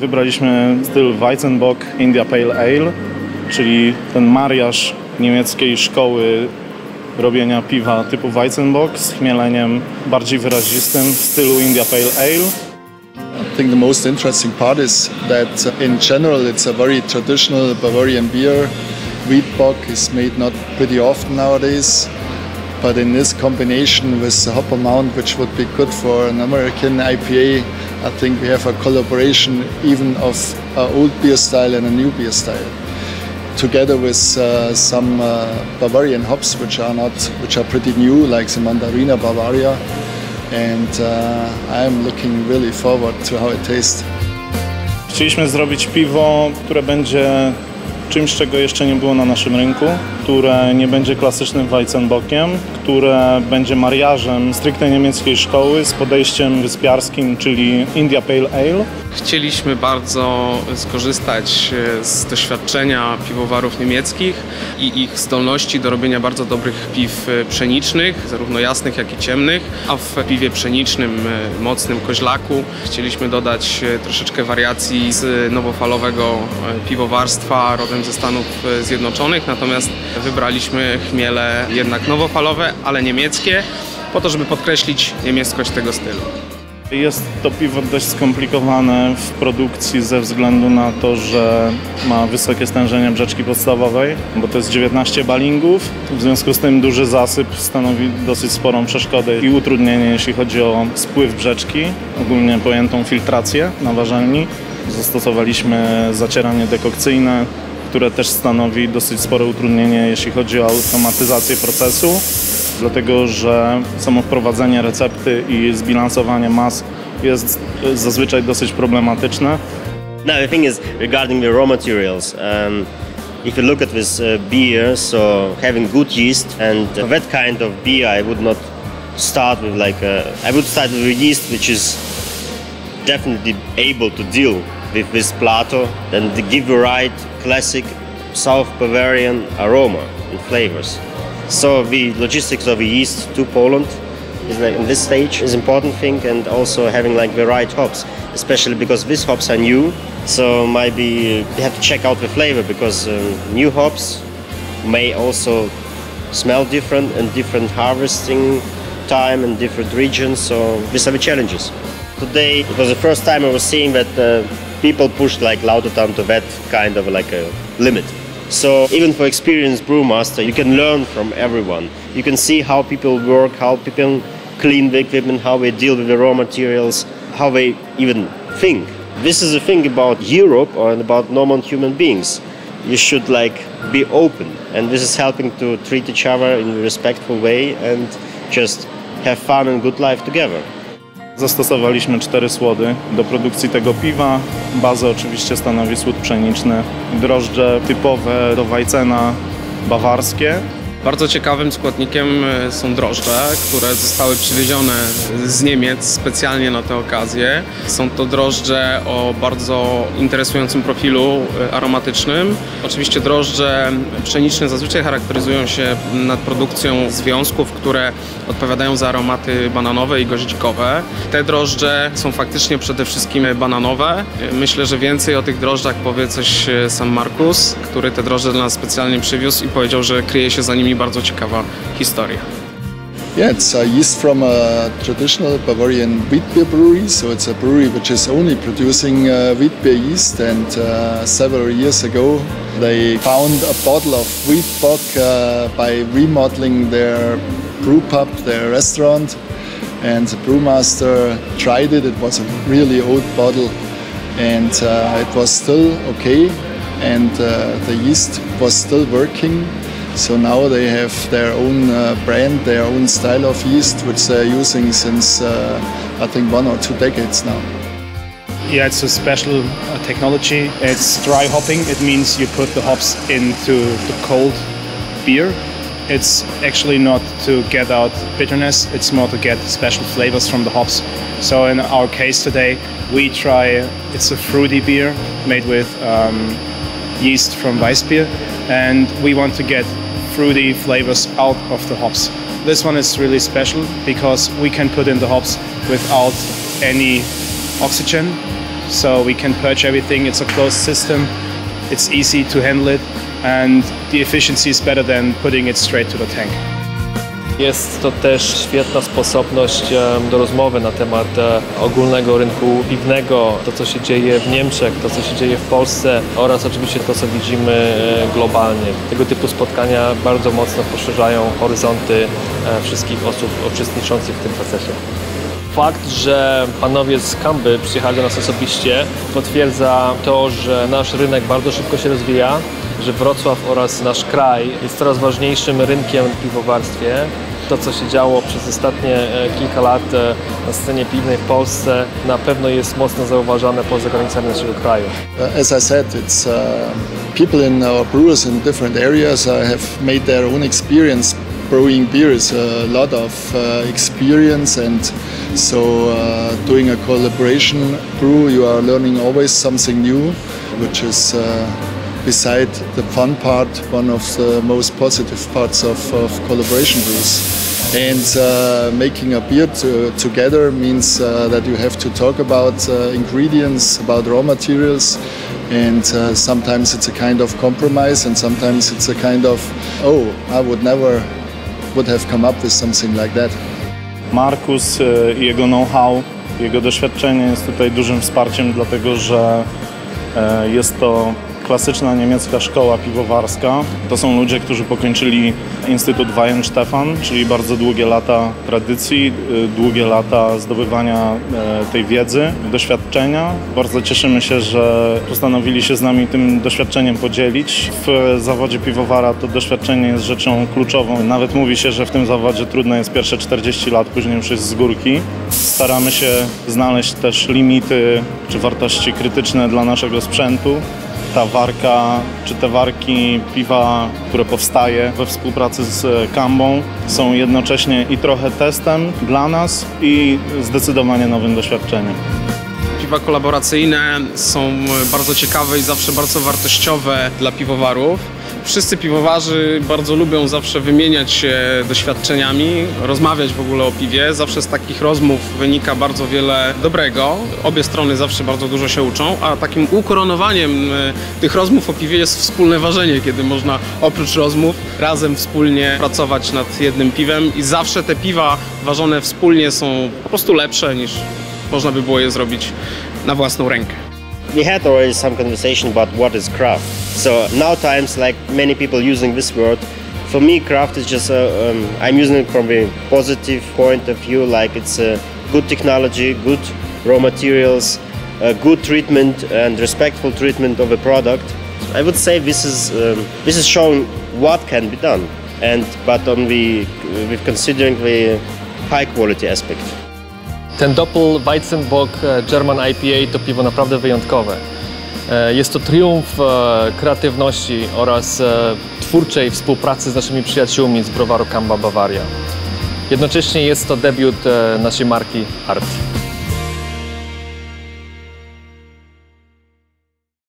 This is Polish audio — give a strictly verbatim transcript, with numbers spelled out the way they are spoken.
Wybraliśmy styl Weizenbock India Pale Ale, czyli ten mariaż niemieckiej szkoły robienia piwa typu Weizenbock z chmieleniem bardziej wyrazistym w stylu India Pale Ale. I think the most interesting part is that in general it's a very traditional Bavarian beer. Wheat bock is made not pretty often nowadays, but in this combination with the hop amount, which would be good for an American I P A, I think we have a collaboration even of an old beer style and a new beer style, together with uh, some uh, Bavarian hops which are not, which are pretty new, like the Mandarina Bavaria, and uh, I am looking really forward to how it tastes. Chcieliśmy zrobić piwo, które będzie czymś, czego jeszcze nie było na naszym rynku, które nie będzie klasycznym Weizenbockiem, które będzie mariażem stricte niemieckiej szkoły z podejściem wyspiarskim, czyli India Pale Ale. Chcieliśmy bardzo skorzystać z doświadczenia piwowarów niemieckich i ich zdolności do robienia bardzo dobrych piw pszenicznych, zarówno jasnych, jak i ciemnych, a w piwie pszenicznym, mocnym koźlaku chcieliśmy dodać troszeczkę wariacji z nowofalowego piwowarstwa rodem ze Stanów Zjednoczonych, natomiast wybraliśmy chmiele jednak nowofalowe, ale niemieckie, po to, żeby podkreślić niemieckość tego stylu. Jest to piwo dość skomplikowane w produkcji ze względu na to, że ma wysokie stężenie brzeczki podstawowej, bo to jest dziewiętnaście balingów. W związku z tym duży zasyp stanowi dosyć sporą przeszkodę i utrudnienie, jeśli chodzi o spływ brzeczki, ogólnie pojętą filtrację na ważelni. Zastosowaliśmy zacieranie dekokcyjne, które też stanowi dosyć spore utrudnienie, jeśli chodzi o automatyzację procesu, dlatego że samo wprowadzenie recepty i zbilansowanie mas jest zazwyczaj dosyć problematyczne. Now the thing is regarding the raw materials. Um, if you look at this uh, beer, so having good yeast and uh, that kind of beer, I would not start with like a, I would start with a yeast which is definitely able to deal with this plato and to give the right classic South Bavarian aroma and flavors. So the logistics of the yeast to Poland is like in this stage is important thing, and also having like the right hops, especially because these hops are new. So maybe you have to check out the flavor, because uh, new hops may also smell different and different harvesting time in different regions. So these are the challenges. Today it was the first time I was seeing that uh, people pushed like Lautertun to that kind of like a limit. So even for experienced brewmaster, you can learn from everyone. You can see how people work, how people clean the equipment, how they deal with the raw materials, how they even think. This is the thing about Europe and about normal human beings. You should like be open, and this is helping to treat each other in a respectful way and just have fun and good life together. Zastosowaliśmy cztery słody do produkcji tego piwa. Bazę oczywiście stanowi słód pszeniczny, drożdże typowe do Weizena bawarskie. Bardzo ciekawym składnikiem są drożdże, które zostały przywiezione z Niemiec specjalnie na tę okazję. Są to drożdże o bardzo interesującym profilu aromatycznym. Oczywiście drożdże pszeniczne zazwyczaj charakteryzują się nadprodukcją związków, które odpowiadają za aromaty bananowe i goździkowe. Te drożdże są faktycznie przede wszystkim bananowe. Myślę, że więcej o tych drożdżach powie coś sam Markus, który te drożdże dla nas specjalnie przywiózł i powiedział, że kryje się za nimi bardzo ciekawa historia. Yeah, it's a yeast from a traditional Bavarian wheat beer brewery, so it's a brewery which is only producing uh, wheat beer yeast, and uh, several years ago they found a bottle of Weizenbock uh, by remodeling their brew pub, their restaurant, and the brewmaster tried it. It was a really old bottle, and uh, it was still okay, and uh, the yeast was still working. So now they have their own uh, brand, their own style of yeast, which they're using since uh, I think one or two decades now. Yeah, it's a special uh, technology. It's dry hopping. It means you put the hops into the cold beer. It's actually not to get out bitterness, it's more to get special flavors from the hops. So in our case today, we try, it's a fruity beer made with um, yeast from Weissbier, and we want to get fruity flavors out of the hops. This one is really special because we can put in the hops without any oxygen, so we can purge everything. It's a closed system, it's easy to handle it, and the efficiency is better than putting it straight to the tank. Jest to też świetna sposobność do rozmowy na temat ogólnego rynku piwnego, to co się dzieje w Niemczech, to co się dzieje w Polsce oraz oczywiście to co widzimy globalnie. Tego typu spotkania bardzo mocno poszerzają horyzonty wszystkich osób uczestniczących w tym procesie. Fakt, że panowie z Camby przyjechali do nas osobiście, potwierdza to, że nasz rynek bardzo szybko się rozwija, że Wrocław oraz nasz kraj jest coraz ważniejszym rynkiem w piwowarstwie. To, co się działo przez ostatnie kilka lat na scenie piwnej w Polsce, na pewno jest mocno zauważane poza granicami naszego kraju. As I said, it's uh, people in our brewers in different areas have made their own experience. Brewing beer is a lot of uh, experience, and so uh, doing a collaboration brew, you are learning always something new, which is, uh, beside the fun part, one of the most positive parts of, of collaboration brews. And uh, making a beer to, together means uh, that you have to talk about uh, ingredients, about raw materials, and uh, sometimes it's a kind of compromise, and sometimes it's a kind of, oh, I would never would have come up with something like that. Markus i jego know-how, jego doświadczenie jest tutaj dużym wsparciem, dlatego że jest to klasyczna niemiecka szkoła piwowarska. To są ludzie, którzy pokończyli Instytut Weihenstephan, czyli bardzo długie lata tradycji, długie lata zdobywania tej wiedzy, doświadczenia. Bardzo cieszymy się, że postanowili się z nami tym doświadczeniem podzielić. W zawodzie piwowara to doświadczenie jest rzeczą kluczową. Nawet mówi się, że w tym zawodzie trudne jest pierwsze czterdzieści lat, później już jest z górki. Staramy się znaleźć też limity czy wartości krytyczne dla naszego sprzętu. Ta warka, czy te warki piwa, które powstaje we współpracy z Cambą, są jednocześnie i trochę testem dla nas i zdecydowanie nowym doświadczeniem. Piwa kolaboracyjne są bardzo ciekawe i zawsze bardzo wartościowe dla piwowarów. Wszyscy piwowarzy bardzo lubią zawsze wymieniać się doświadczeniami, rozmawiać w ogóle o piwie. Zawsze z takich rozmów wynika bardzo wiele dobrego. Obie strony zawsze bardzo dużo się uczą, a takim ukoronowaniem tych rozmów o piwie jest wspólne ważenie, kiedy można oprócz rozmów razem wspólnie pracować nad jednym piwem i zawsze te piwa ważone wspólnie są po prostu lepsze niż można by było je zrobić na własną rękę. We had already some conversation about what is craft. So nowadays, like many people using this word, for me craft is just, a, um, I'm using it from a positive point of view, like it's a good technology, good raw materials, a good treatment and respectful treatment of a product. I would say this is, um, this is showing what can be done, and but on the, with considering the high quality aspect. Ten Doppel Weizenbock German I P A to piwo naprawdę wyjątkowe. Jest to triumf kreatywności oraz twórczej współpracy z naszymi przyjaciółmi z browaru Camba Bavaria. Jednocześnie jest to debiut naszej marki Art.